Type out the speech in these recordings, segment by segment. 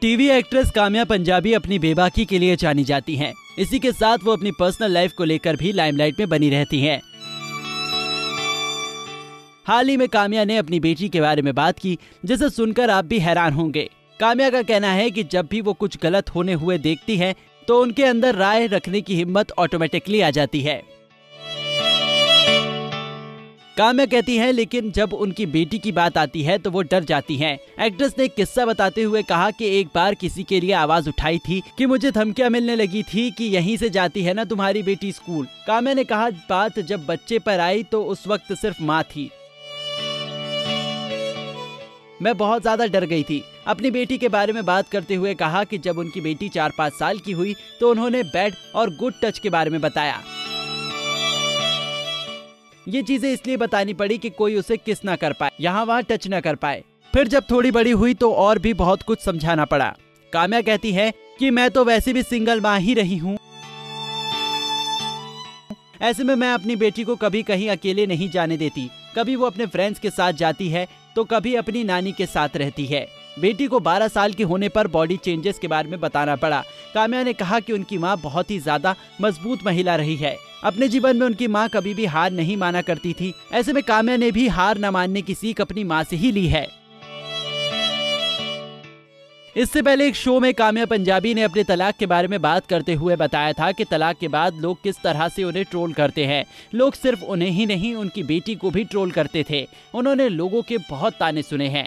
TV actress Kamya Punjabi अपनी बेबाकी के लिए जानी जाती हैं। इसी के साथ वो अपनी पर्सनल लाइफ को लेकर भी लाइमलाइट में बनी रहती हैं। हाल ही में काम्या ने अपनी बेटी के बारे में बात की, जिसे सुनकर आप भी हैरान होंगे। काम्या का कहना है कि जब भी वो कुछ गलत होने हुए देखती है तो उनके अंदर राय रखने की हिम्मत ऑटोमेटिकली आ जाती है। काम्या कहती हैं लेकिन जब उनकी बेटी की बात आती है तो वो डर जाती हैं। एक्ट्रेस ने एक किस्सा बताते हुए कहा कि एक बार किसी के लिए आवाज उठाई थी कि मुझे धमकियां मिलने लगी थी कि यहीं से जाती है ना तुम्हारी बेटी स्कूल। काम्या ने कहा बात जब बच्चे पर आई तो उस वक्त सिर्फ माँ थी, मैं बहुत ज्यादा डर गई थी। अपनी बेटी के बारे में बात करते हुए कहा कि जब उनकी बेटी 4-5 साल की हुई तो उन्होंने बैड और गुड टच के बारे में बताया। ये चीजें इसलिए बतानी पड़ी कि कोई उसे किस ना कर पाए, यहाँ वहाँ टच ना कर पाए। फिर जब थोड़ी बड़ी हुई तो और भी बहुत कुछ समझाना पड़ा। काम्या कहती है कि मैं तो वैसे भी सिंगल माँ ही रही हूँ, ऐसे में मैं अपनी बेटी को कभी कहीं अकेले नहीं जाने देती। कभी वो अपने फ्रेंड्स के साथ जाती है तो कभी अपनी नानी के साथ रहती है। बेटी को 12 साल के होने पर बॉडी चेंजेस के बारे में बताना पड़ा। काम्या ने कहा कि उनकी माँ बहुत ही ज्यादा मजबूत महिला रही है। अपने जीवन में उनकी माँ कभी भी हार नहीं माना करती थी, ऐसे में काम्या ने भी हार न मानने की सीख अपनी माँ से ही ली है। इससे पहले एक शो में काम्या पंजाबी ने अपने तलाक के बारे में बात करते हुए बताया था कि तलाक के बाद लोग किस तरह से उन्हें ट्रोल करते हैं। लोग सिर्फ उन्हें ही नहीं, उनकी बेटी को भी ट्रोल करते थे। उन्होंने लोगों के बहुत ताने सुने हैं।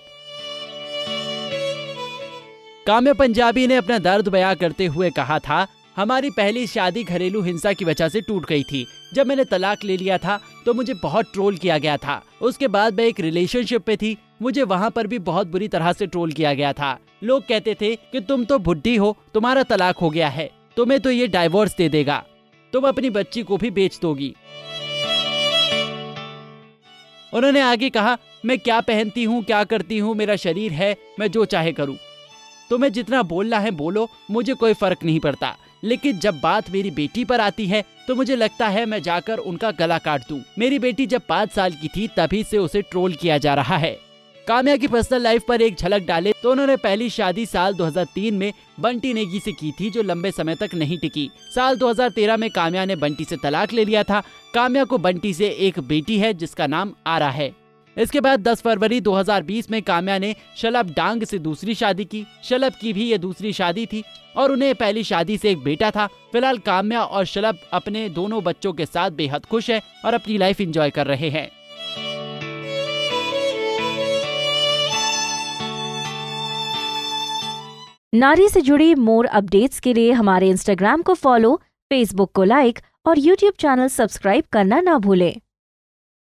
काम्या पंजाबी ने अपना दर्द बयां करते हुए कहा था, हमारी पहली शादी घरेलू हिंसा की वजह से टूट गई थी। जब मैंने तलाक ले लिया था तो मुझे बहुत ट्रोल किया गया था। उसके बाद मैं एक रिलेशनशिप पे थी, मुझे वहाँ पर भी बहुत बुरी तरह से ट्रोल किया गया था। लोग कहते थे कि तुम तो बुढ़ी हो, तुम्हारा तलाक हो गया है, तुम्हें तो ये डाइवोर्स दे देगा, तुम अपनी बच्ची को भी बेच दोगी। उन्होंने आगे कहा, मैं क्या पहनती हूँ, क्या करती हूँ, मेरा शरीर है, मैं जो चाहे करूँ, तुम्हें जितना बोलना है बोलो, मुझे कोई फर्क नहीं पड़ता। लेकिन जब बात मेरी बेटी पर आती है तो मुझे लगता है मैं जाकर उनका गला काट दूं। मेरी बेटी जब 5 साल की थी तभी से उसे ट्रोल किया जा रहा है। काम्या की पर्सनल लाइफ पर एक झलक डाले तो उन्होंने पहली शादी साल 2003 में बंटी नेगी से की थी, जो लंबे समय तक नहीं टिकी। साल 2013 में काम्या ने बंटी से तलाक ले लिया था। काम्या को बंटी से एक बेटी है जिसका नाम आरा है। इसके बाद 10 फरवरी 2020 में काम्या ने शलभ डांग से दूसरी शादी की। शलभ की भी ये दूसरी शादी थी और उन्हें पहली शादी से एक बेटा था। फिलहाल काम्या और शलभ अपने दोनों बच्चों के साथ बेहद खुश हैं और अपनी लाइफ एंजॉय कर रहे हैं। नारी से जुड़ी मोर अपडेट्स के लिए हमारे इंस्टाग्राम को फॉलो, फेसबुक को लाइक और यूट्यूब चैनल सब्सक्राइब करना ना भूलें।